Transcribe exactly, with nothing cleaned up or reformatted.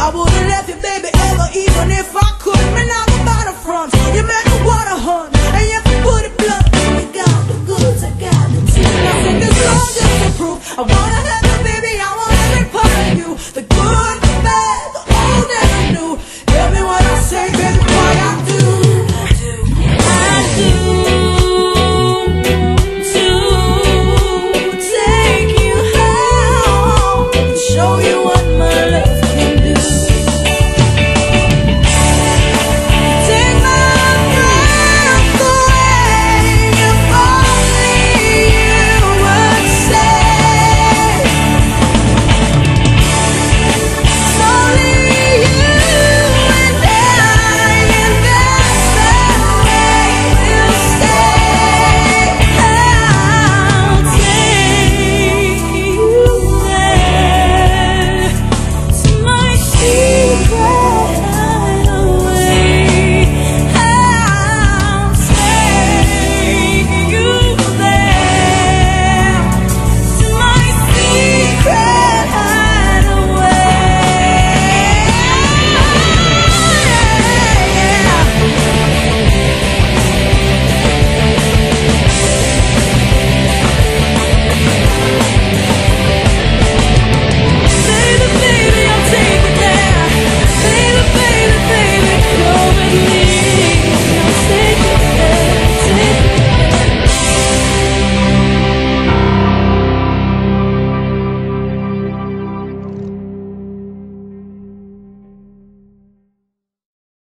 I would've left you, baby, ever, even if I